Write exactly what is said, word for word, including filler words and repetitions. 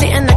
sitting